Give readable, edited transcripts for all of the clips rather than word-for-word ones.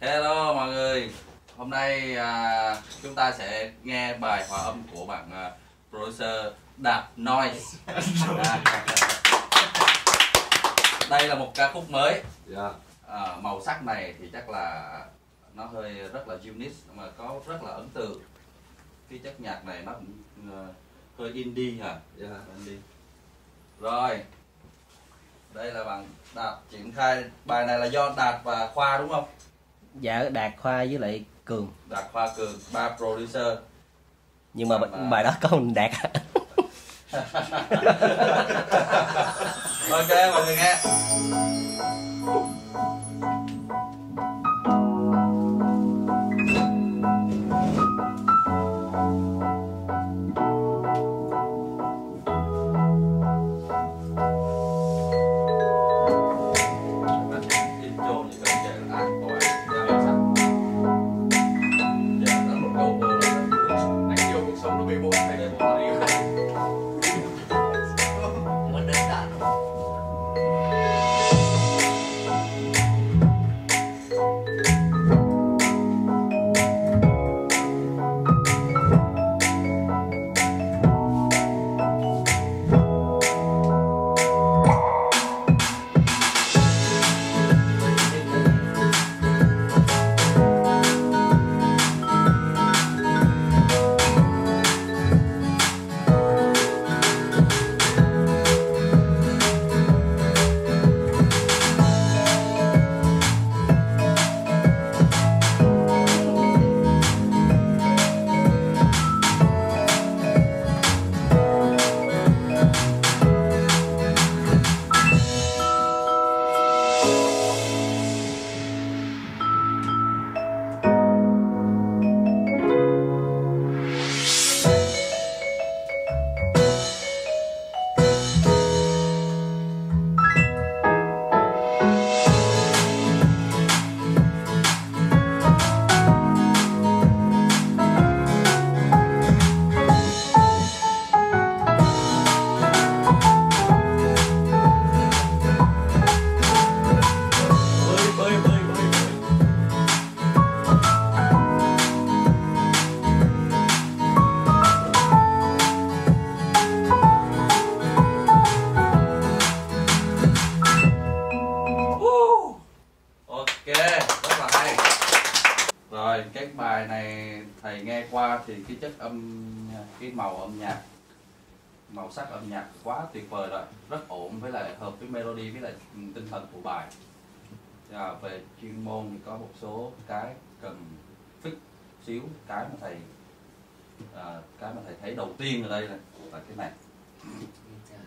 Hello mọi người. Hôm nay chúng ta sẽ nghe bài hòa âm của bạn producer Đạt Noise. Đây là một ca khúc mới. Màu sắc này thì chắc là nó hơi rất là unique mà có rất là ấn tượng. Cái chất nhạc này nó cũng hơi indie hả? Indie. Rồi. Đây là bạn Đạt triển khai bài này là do Đạt và Khoa đúng không? Dạ, Đạt, Khoa với lại Cường. Đạt, Khoa, Cường, ba producer. Nhưng mà bài đó có mình Đạt. Ok mọi người nghe. Rồi, cái bài này thầy nghe qua thì cái chất âm, cái màu âm nhạc, màu sắc âm nhạc quá tuyệt vời rồi. Rất ổn với lại hợp với melody với lại tinh thần của bài. Về chuyên môn thì có một số cái cần fix xíu. Cái mà thầy thấy đầu tiên ở đây là cái này.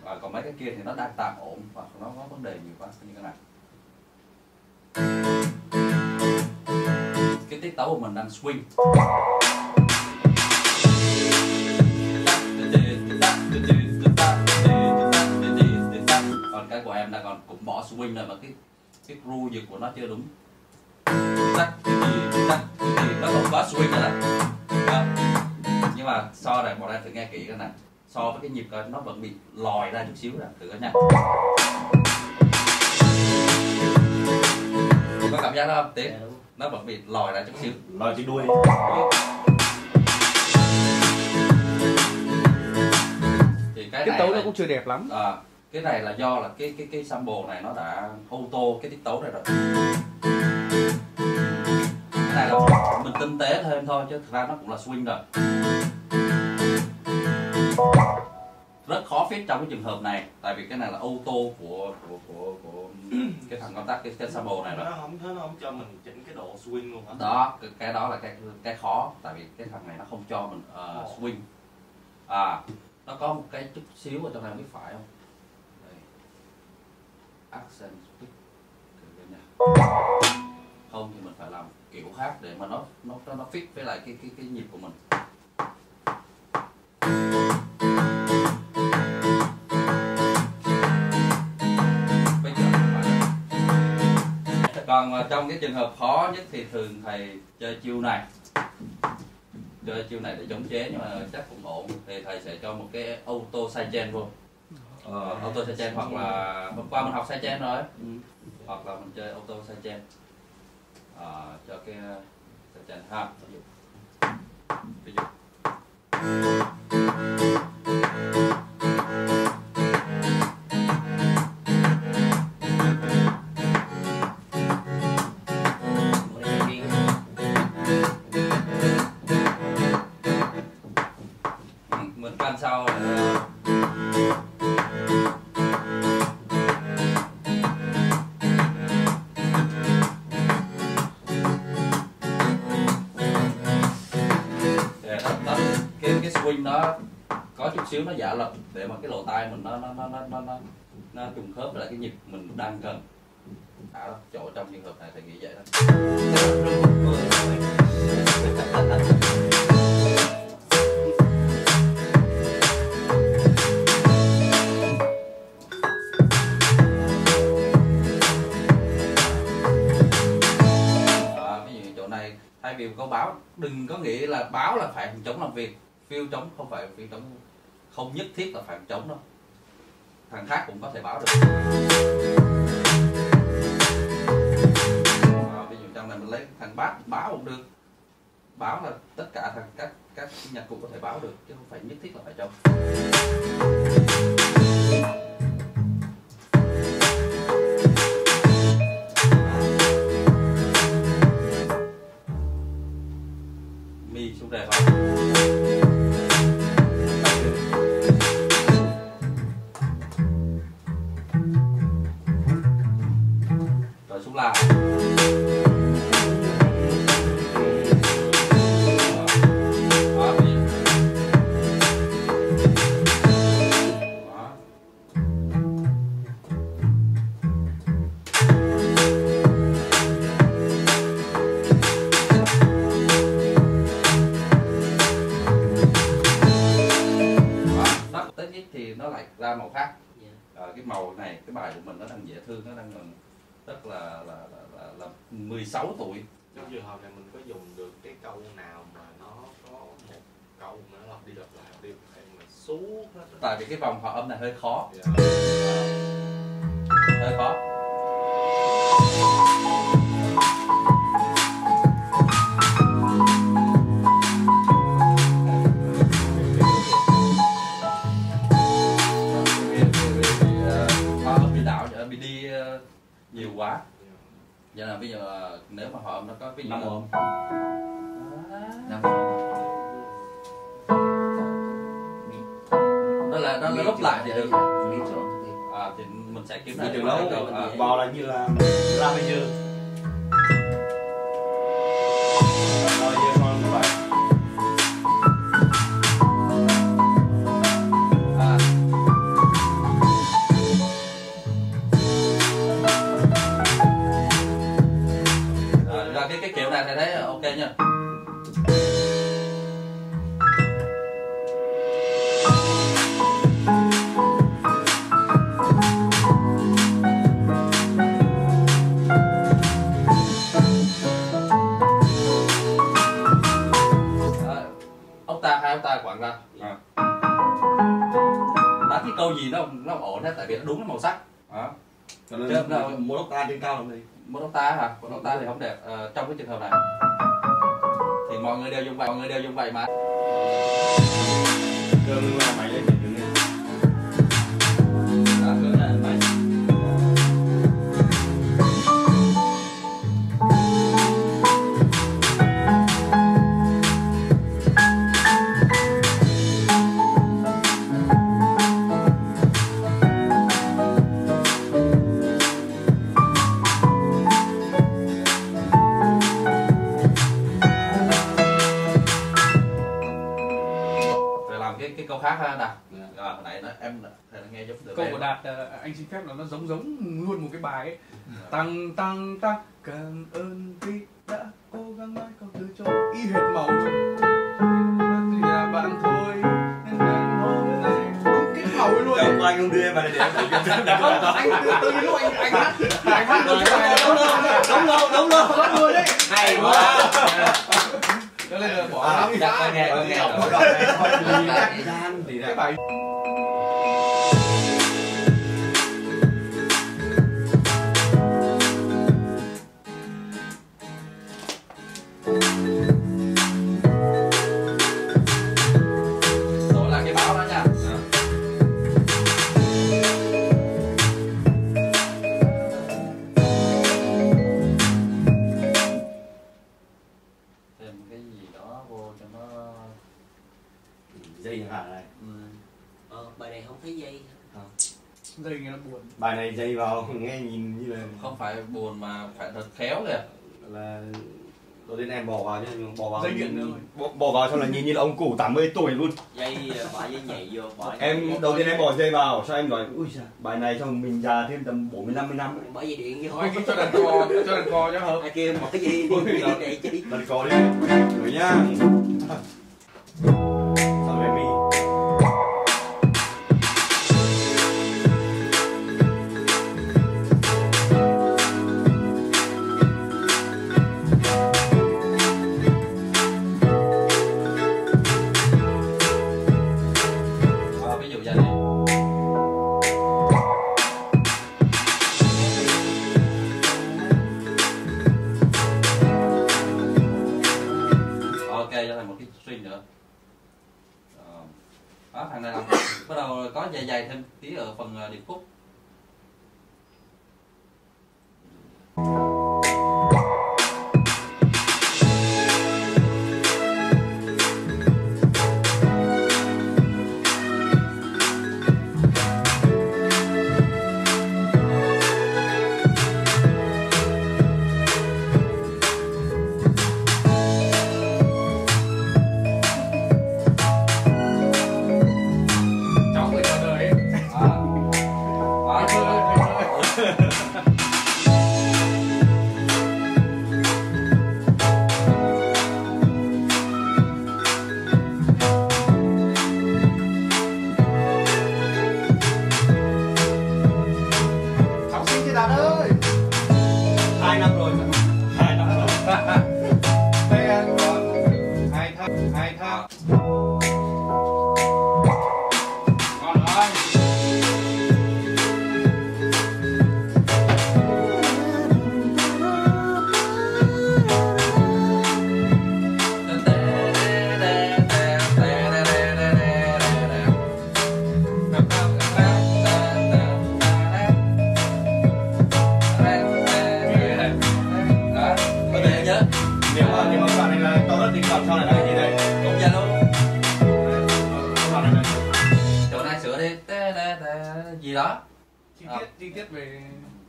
Và còn mấy cái kia thì nó đang tạm ổn và nó có vấn đề nhiều quá như cái này. Cái tiết tấu của mình đang swing. Còn cái của em đang còn cũng bỏ swing rồi mà cái groove của nó chưa đúng. Nó còn quá swing rồi này. Nhưng mà so này bọn em thử nghe kỹ cái này. So với cái nhịp đó, nó vẫn bị lòi ra chút xíu nè, thử coi nha. Có cảm giác đó không? Tiếp. Nó vẫn bị lòi ra chút xíu, lòi trên đuôi. Thì cái tiết tấu nó cũng chưa đẹp lắm. Cái này là do là cái sample này nó đã auto cái tiết tấu này rồi. Cái này là mình tinh tế thêm thôi chứ thực ra nó cũng là swing rồi. Rất khó fix trong cái trường hợp này, tại vì cái này là auto của cái thằng công tác cái sample này rồi. Nó không cho mình chỉnh cái độ swing luôn hả? Đó, cái đó là cái khó, tại vì cái thằng này nó không cho mình swing. Nó có một cái chút xíu ở trong này không biết phải không? Đây. Accent speak. Không thì mình phải làm kiểu khác để mà nó fit với lại cái nhịp của mình. Còn trong cái trường hợp khó nhất thì thường thầy chơi chiêu này. Chơi chiêu này để chống chế nhưng mà chắc cũng ổn. Thì thầy sẽ cho một cái auto sidechain vô. Auto sidechain hoặc là hôm qua mình học sidechain rồi. Hoặc là mình chơi auto sidechain. cho cái chành ha. Ví dụ. Mình can sau là cái swing nó có chút xíu nó giả lập để mà cái lỗ tai mình nó trùng khớp lại cái nhịp mình đang cần. À, chỗ trong trường hợp này thì nghĩ vậy đó. Thay vì có báo, đừng có nghĩ là báo là phải chống làm việc. Phiêu chống không phải phiêu chống, không nhất thiết là phải chống đâu. Thằng khác cũng có thể báo được. Ví dụ trong này mình lấy thằng bát báo cũng được. Báo là tất cả thằng các nhạc cụ có thể báo được chứ không phải nhất thiết là phải chống. Đẹp không? Rồi xuống là thì nó lại ra màu khác. Cái màu này, cái bài của mình nó đang dễ thương, nó đang rất là 16 tuổi. Trong trường hợp này mình có dùng được cái câu nào mà nó có một câu mà nó lặp đi lặp lại mà suốt hết. Tại vì cái vòng hòa âm này hơi khó. Hơi khó. Nhiều quá. Vậy là bây giờ nếu mà họ nó có cái 5 âm. 5 âm. Đó là gấp lại thì được. Thì mình sẽ kiếm ra từ lâu. Bò là như là ra bây giờ. Cái kiểu này thì thấy ok nha. Octave hai octave quẳng ra. Đánh cái câu gì nó ổn hết tại vì nó đúng cái màu sắc. Cho nên là một octave trên cao làm gì? Một octave hả? Một octave thì không đẹp. Trong cái trường hợp này thì mọi người đều dùng vậy mà. Đừng là mày lên đừng lên. Đó, cứ là mày. Cái câu khác ha Đạt. Hồi nãy em nghe giống được. Câu của Đạt anh xin phép là nó giống luôn một cái bài ấy. Tăng cảm ơn vì đã cố gắng mãi câu từ cho y hệt màu. Thì là bạn thôi nên là hôm nay đúng cái màu luôn. Chồng anh không đưa em mà để anh tự nhiên lúc anh hát. Anh hát đúng luôn đấy. Hay quá. Đó là bỏ nghe cái bài. buồn. Bài này dày vào nghe nhìn như là không phải buồn mà phải thật khéo kìa. Là đầu tiên em bỏ vào chứ, bỏ vào bỏ vào xong là nhìn như là ông cụ 80 tuổi luôn. Dây bài dây nhảy vô bỏ. Em đầu tiên em bỏ dây vào, sao em nói ui giời, bài này xong mình già thêm tầm 40-50 năm. Bỏ dây điện như thôi. Cho đàn cò, cho đàn cò cho hợp. Ai kia bỏ dây này chứ. Đàn cò đi. Rồi nhá. Đó, thằng này là bắt đầu có dày dày thêm tí ở phần điệp khúc.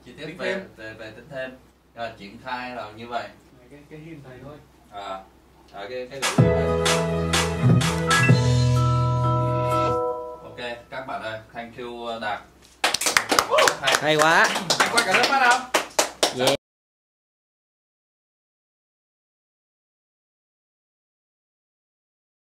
Chi tiết về tính thêm rồi triển khai là như vậy. Cái hình này thôi. Cái ok các bạn ơi, thank you Đạt. Hay quá. Hay quá cả lớp mắt không?